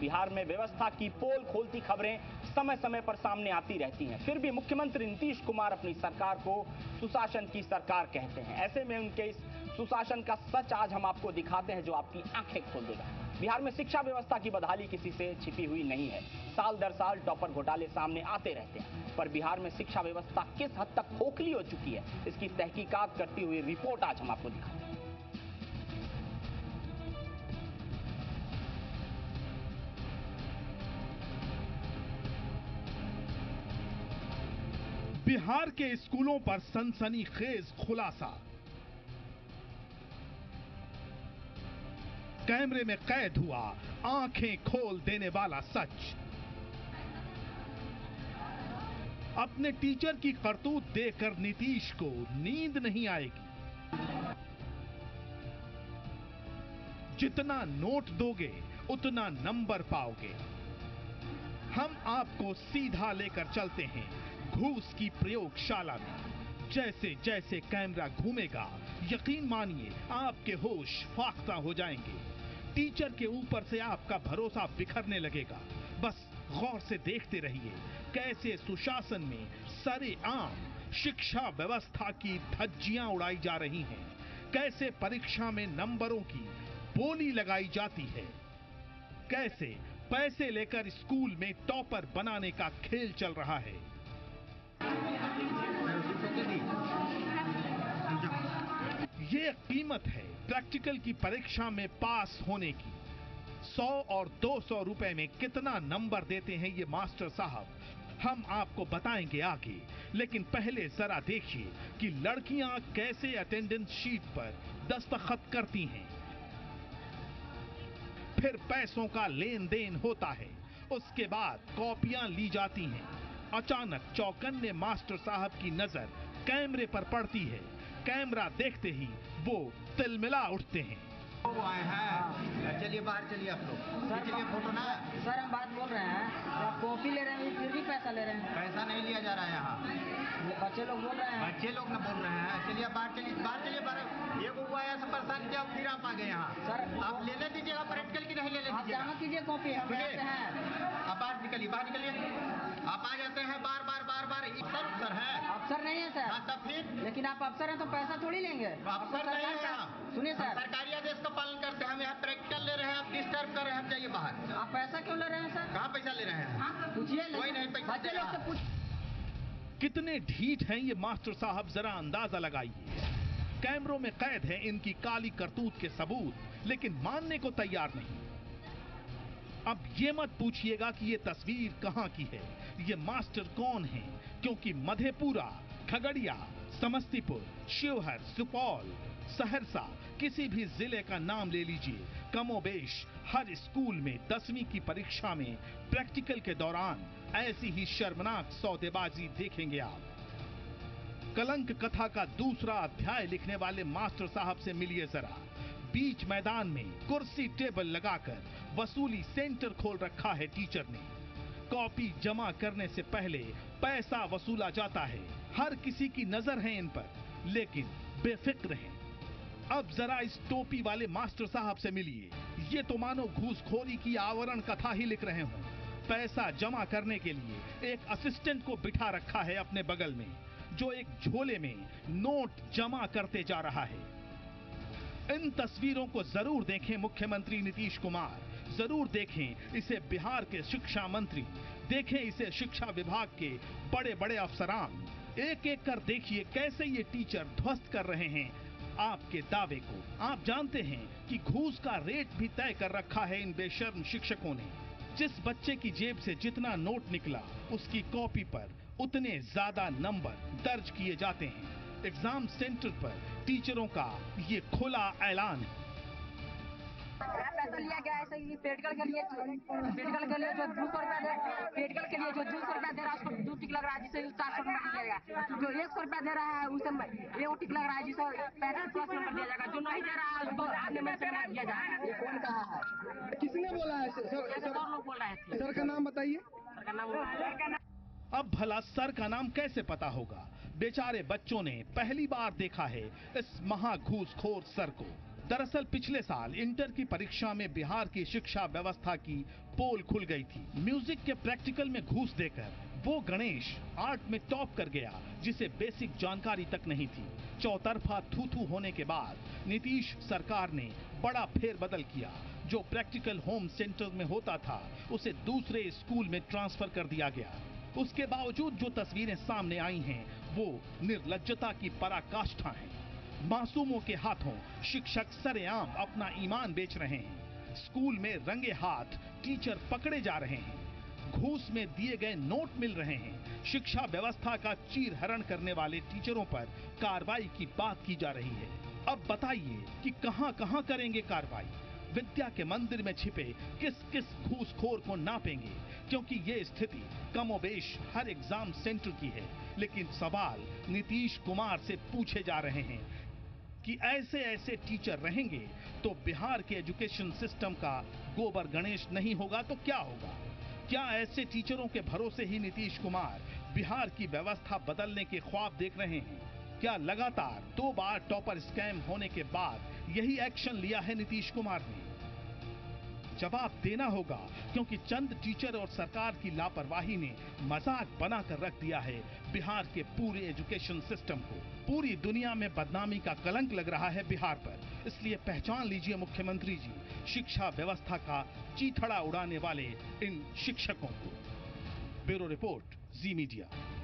बिहार में व्यवस्था की पोल खोलती खबरें समय समय पर सामने आती रहती हैं। फिर भी मुख्यमंत्री नीतीश कुमार अपनी सरकार को सुशासन की सरकार कहते हैं। ऐसे में उनके इस सुशासन का सच आज हम आपको दिखाते हैं जो आपकी आंखें खोल देगा। बिहार में शिक्षा व्यवस्था की बदहाली किसी से छिपी हुई नहीं है। साल दर साल टॉपर घोटाले सामने आते रहते हैं, पर बिहार में शिक्षा व्यवस्था किस हद तक खोखली हो चुकी है, इसकी तहकीकात करती हुई रिपोर्ट आज हम आपको दिखाते हैं। बिहार के स्कूलों पर सनसनीखेज खुलासा। कैमरे में कैद हुआ आंखें खोल देने वाला सच। अपने टीचर की करतूत देखकर नीतीश को नींद नहीं आएगी। जितना नोट दोगे उतना नंबर पाओगे। हम आपको सीधा लेकर चलते हैं घूस की प्रयोगशाला में। जैसे जैसे कैमरा घूमेगा यकीन मानिए आपके होश फाख्ता हो जाएंगे। टीचर के ऊपर से आपका भरोसा बिखरने लगेगा। बस गौर से देखते रहिए कैसे सुशासन में सरेआम शिक्षा व्यवस्था की धज्जियां उड़ाई जा रही हैं, कैसे परीक्षा में नंबरों की बोली लगाई जाती है, कैसे पैसे लेकर स्कूल में टॉपर बनाने का खेल चल रहा है। ये कीमत है प्रैक्टिकल की परीक्षा में पास होने की। 100 और 200 रुपए में कितना नंबर देते हैं ये मास्टर साहब, हम आपको बताएंगे आगे। लेकिन पहले जरा देखिए कि लड़कियां कैसे अटेंडेंस शीट पर दस्तखत करती हैं, फिर पैसों का लेन देन होता है, उसके बाद कॉपियां ली जाती हैं। अचानक चौकन्ने मास्टर साहब की नजर कैमरे पर पड़ती है। कैमरा देखते ही वो तिलमिला उठते हैं। वो आए हैं, चलिए बाहर चलिए आप लोग। सर फोटो ना। सर हम बात बोल रहे हैं, कॉपी ले रहे हैं फिर भी पैसा ले रहे हैं। पैसा नहीं लिया जा रहा है यहाँ। बच्चे लोग बोल रहे हैं। बच्चे लोग ना बोल रहे हैं, चलिए बाहर चलिए बाहर चलिए बाहर। ये वो आया सब परेशान किया, फिर आप आ गए यहाँ। सर आप लेने दीजिएगा प्रैक्टिकल की नहीं लेने दीजिए कॉपी। आप बाहर निकलिए बाहर निकलिए। आप आ जाते हैं बार बार बार बार। अफसर है, अफसर नहीं है सर। हाँ फिर लेकिन आप अफसर हैं तो पैसा थोड़ी लेंगे। अफसर नहीं है। सुनिए सर, सरकारी आदेश का पालन करते हैं। हम यहाँ प्रैक्टिकल ले रहे हैं, आप डिस्टर्ब कर रहे हैं, हम जाइए बाहर। आप पैसा क्यों ले रहे हैं सर? कहाँ पैसा ले रहे हैं? पूछिए, कोई नहीं पैसा। कितने ढीठ हैं ये मास्टर साहब, जरा अंदाजा लगाइए। कैमरों में कैद है इनकी काली करतूत के सबूत, लेकिन मानने को तैयार नहीं। अब ये मत पूछिएगा कि ये तस्वीर कहाँ की है, ये मास्टर कौन है, क्योंकि मधेपुरा, खगड़िया, समस्तीपुर, शिवहर, सुपौल, सहरसा, किसी भी जिले का नाम ले लीजिए, कमोबेश हर स्कूल में 10वीं की परीक्षा में प्रैक्टिकल के दौरान ऐसी ही शर्मनाक सौदेबाजी देखेंगे आप। कलंक कथा का दूसरा अध्याय लिखने वाले मास्टर साहब से मिलिए जरा। बीच मैदान में कुर्सी टेबल लगाकर वसूली सेंटर खोल रखा है टीचर ने। कॉपी जमा करने से पहले पैसा वसूला जाता है। हर किसी की नजर है इन पर, लेकिन बेफिक्र हैं। अब जरा इस टोपी वाले मास्टर साहब से मिलिए। ये तो मानो घूसखोरी की आवरण कथा ही लिख रहे हों। पैसा जमा करने के लिए एक असिस्टेंट को बिठा रखा है अपने बगल में, जो एक झोले में नोट जमा करते जा रहा है। इन तस्वीरों को जरूर देखें मुख्यमंत्री नीतीश कुमार, जरूर देखें इसे बिहार के शिक्षा मंत्री, देखें इसे शिक्षा विभाग के बड़े बड़े अफसरान। एक एक कर देखिए कैसे ये टीचर ध्वस्त कर रहे हैं आपके दावे को। आप जानते हैं कि घूस का रेट भी तय कर रखा है इन बेशर्म शिक्षकों ने। जिस बच्चे की जेब से जितना नोट निकला उसकी कॉपी पर उतने ज्यादा नंबर दर्ज किए जाते हैं। एग्जाम सेंटर पर टीचरों का ये खुला ऐलान है। पैसा लिया गया ऐसे ही पेटकल के लिए जो 200 रुपया दे, पेटकल के लिए जो 200 रुपया दे रहा है उसको 2 टिक लग रहा है, जिसे 400 नंबर दिया जाएगा। जो 100 रुपया दे रहा है उसे 1 टिक लग रहा है, जिसे 35+ नंबर दिया जाएगा। जो नहीं दे रहा है उसको 8 नंबर दिया जाएगा। ये कौन कहा है, किसने बोला है? सर का नाम बताइए। अब भला सर का नाम कैसे पता होगा? बेचारे बच्चों ने पहली बार देखा है इस महाघूसखोर सर को। दरअसल पिछले साल इंटर की परीक्षा में बिहार की शिक्षा व्यवस्था की पोल खुल गई थी। म्यूजिक के प्रैक्टिकल में घूस देकर वो गणेश आर्ट में टॉप कर गया जिसे बेसिक जानकारी तक नहीं थी। चौतरफा थूथू होने के बाद नीतीश सरकार ने बड़ा फेरबदल किया। जो प्रैक्टिकल होम सेंटर में होता था उसे दूसरे स्कूल में ट्रांसफर कर दिया गया। उसके बावजूद जो तस्वीरें सामने आई हैं वो निर्लज्जता की पराकाष्ठा है। मासूमों के हाथों शिक्षक सरेआम अपना ईमान बेच रहे हैं। स्कूल में रंगे हाथ टीचर पकड़े जा रहे हैं। घूस में दिए गए नोट मिल रहे हैं। शिक्षा व्यवस्था का चीरहरण करने वाले टीचरों पर कार्रवाई की बात की जा रही है। अब बताइए कि कहां कहां करेंगे कार्रवाई? विद्या के मंदिर में छिपे किस किस घूसखोर को नापेंगे, क्योंकि ये स्थिति कमोबेश हर एग्जाम सेंटर की है। लेकिन सवाल नीतीश कुमार से पूछे जा रहे हैं कि ऐसे ऐसे टीचर रहेंगे तो बिहार के एजुकेशन सिस्टम का गोबर गणेश नहीं होगा तो क्या होगा? क्या ऐसे टीचरों के भरोसे ही नीतीश कुमार बिहार की व्यवस्था बदलने के ख्वाब देख रहे हैं? क्या लगातार 2 बार टॉपर स्कैम होने के बाद यही एक्शन लिया है नीतीश कुमार ने? जवाब देना होगा, क्योंकि चंद टीचर और सरकार की लापरवाही ने मजाक बनाकर रख दिया है बिहार के पूरे एजुकेशन सिस्टम को। पूरी दुनिया में बदनामी का कलंक लग रहा है बिहार पर। इसलिए पहचान लीजिए मुख्यमंत्री जी, शिक्षा व्यवस्था का चीथड़ा उड़ाने वाले इन शिक्षकों को। Bureau report, Zee media.